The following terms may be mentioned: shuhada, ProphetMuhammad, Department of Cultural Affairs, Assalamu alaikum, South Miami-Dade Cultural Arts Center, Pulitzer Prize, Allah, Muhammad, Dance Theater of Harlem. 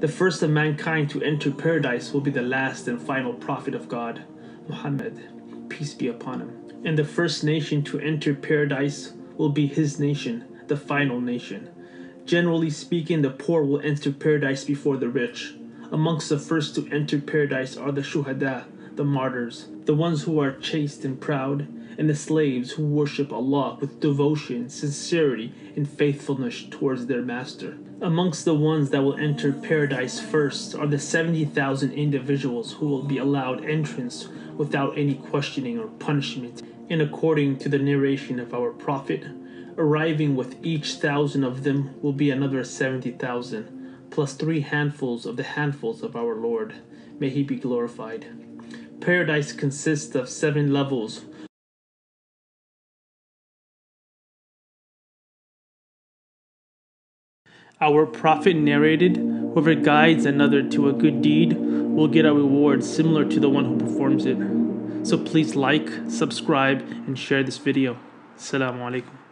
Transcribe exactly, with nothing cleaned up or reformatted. The first of mankind to enter paradise will be the last and final prophet of God, Muhammad, peace be upon him. And the first nation to enter paradise will be his nation, the final nation. Generally speaking, the poor will enter paradise before the rich. Amongst the first to enter paradise are the shuhada, the martyrs, the ones who are chaste and proud, and the slaves who worship Allah with devotion, sincerity, and faithfulness towards their master. Amongst the ones that will enter paradise first are the seventy thousand individuals who will be allowed entrance without any questioning or punishment. And according to the narration of our Prophet, arriving with each thousand of them will be another seventy thousand, plus three handfuls of the handfuls of our Lord. May He be glorified. Paradise consists of seven levels. Our Prophet narrated, whoever guides another to a good deed will get a reward similar to the one who performs it. So please like, subscribe, and share this video. Assalamu alaikum.